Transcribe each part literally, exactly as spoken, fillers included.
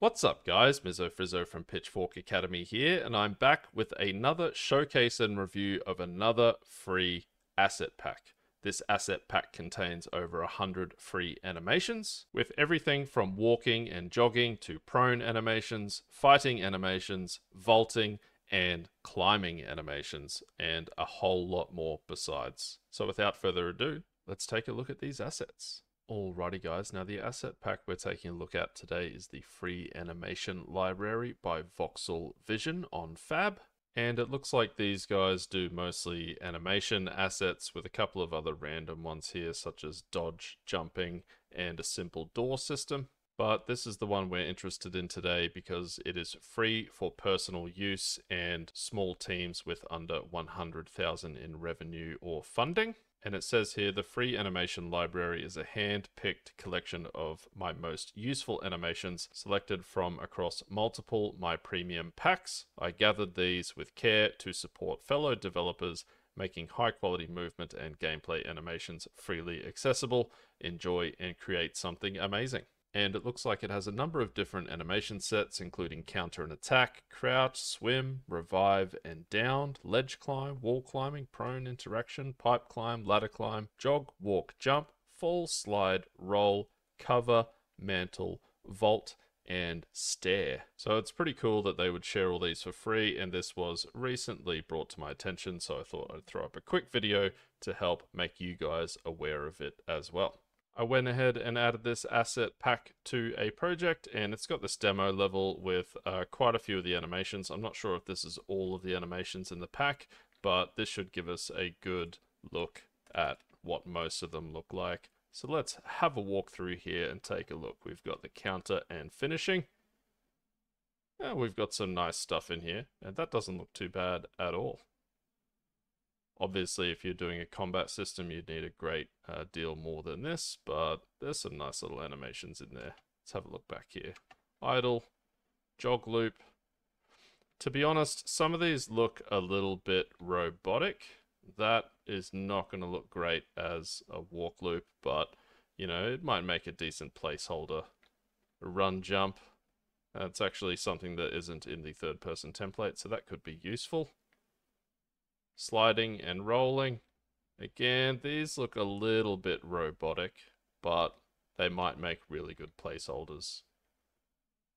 What's up guys, Mizzo Frizzo from Pitchfork Academy here, and I'm back with another showcase and review of another free asset pack. This asset pack contains over one hundred free animations, with everything from walking and jogging to prone animations, fighting animations, vaulting, and climbing animations, and a whole lot more besides. So without further ado, let's take a look at these assets. Alrighty guys, now the asset pack we're taking a look at today is the Free Animation Library by Voxel Vision on Fab. And it looks like these guys do mostly animation assets with a couple of other random ones here, such as dodge, jumping, and a simple door system. But this is the one we're interested in today because it is free for personal use and small teams with under one hundred thousand in revenue or funding. And it says here, the Free Animation Library is a hand-picked collection of my most useful animations selected from across multiple My Premium packs. I gathered these with care to support fellow developers, making high-quality movement and gameplay animations freely accessible. Enjoy and create something amazing. And it looks like it has a number of different animation sets, including counter and attack, crouch, swim, revive and downed, ledge climb, wall climbing, prone interaction, pipe climb, ladder climb, jog, walk, jump, fall, slide, roll, cover, mantle, vault and stare. So it's pretty cool that they would share all these for free, and this was recently brought to my attention, so I thought I'd throw up a quick video to help make you guys aware of it as well. I went ahead and added this asset pack to a project, and it's got this demo level with uh, quite a few of the animations. I'm not sure if this is all of the animations in the pack, but this should give us a good look at what most of them look like. So let's have a walk through here and take a look. We've got the counter and finishing. Yeah, we've got some nice stuff in here, and that doesn't look too bad at all. Obviously, if you're doing a combat system, you'd need a great uh, deal more than this, but there's some nice little animations in there. Let's have a look back here. Idle, jog loop. To be honest, some of these look a little bit robotic. That is not going to look great as a walk loop, but, you know, it might make a decent placeholder. Run jump. That's actually something that isn't in the third-person template, so that could be useful. Sliding and rolling. Again, these look a little bit robotic, but they might make really good placeholders.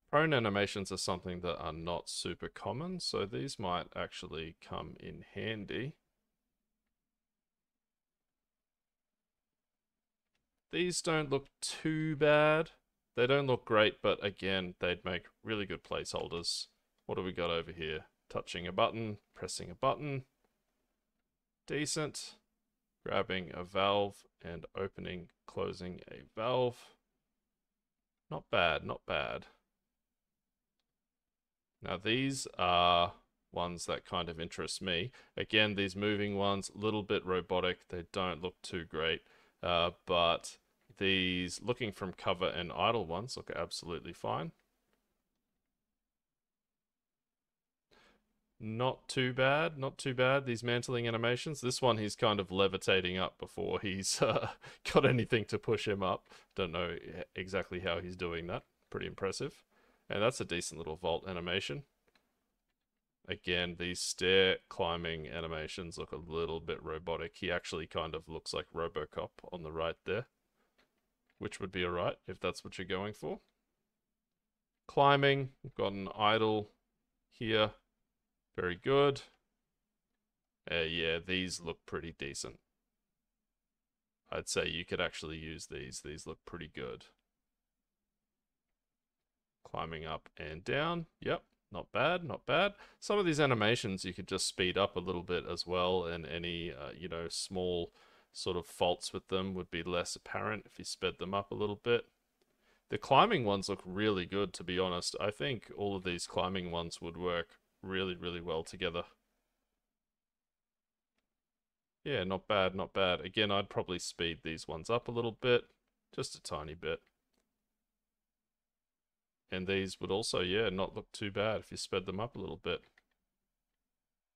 Prone animations are something that are not super common, so these might actually come in handy. These don't look too bad. They don't look great, but again, they'd make really good placeholders. What do we got over here? Touching a button, pressing a button. Decent. Grabbing a valve and opening, closing a valve. Not bad, not bad. Now these are ones that kind of interest me. Again, these moving ones, a little bit robotic. They don't look too great, uh, but these looking from cover and idle ones look absolutely fine. Not too bad, not too bad, these mantling animations. This one he's kind of levitating up before he's uh, got anything to push him up. Don't know exactly how he's doing that. Pretty impressive. And that's a decent little vault animation. Again, these stair climbing animations look a little bit robotic. He actually kind of looks like Robocop on the right there, which would be alright if that's what you're going for. Climbing, we've got an idle here. Very good. Uh, yeah, these look pretty decent. I'd say you could actually use these. These look pretty good. Climbing up and down. Yep, not bad, not bad. Some of these animations you could just speed up a little bit as well, and any, uh, you know, small sort of faults with them would be less apparent if you sped them up a little bit. The climbing ones look really good, to be honest. I think all of these climbing ones would work really, really well together. Yeah, not bad, not bad. Again, I'd probably speed these ones up a little bit, just a tiny bit. And these would also, yeah, not look too bad if you sped them up a little bit.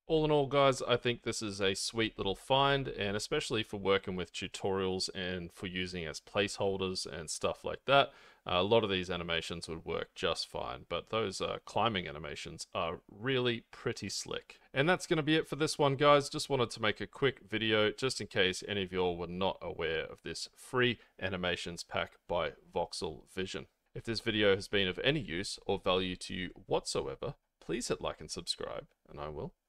All in all, guys, I think this is a sweet little find, and especially for working with tutorials and for using as placeholders and stuff like that. Uh, a lot of these animations would work just fine, but those uh, climbing animations are really pretty slick. And that's going to be it for this one, guys. Just wanted to make a quick video just in case any of y'all were not aware of this free animations pack by Voxel Vision. If this video has been of any use or value to you whatsoever, please hit like and subscribe, and I will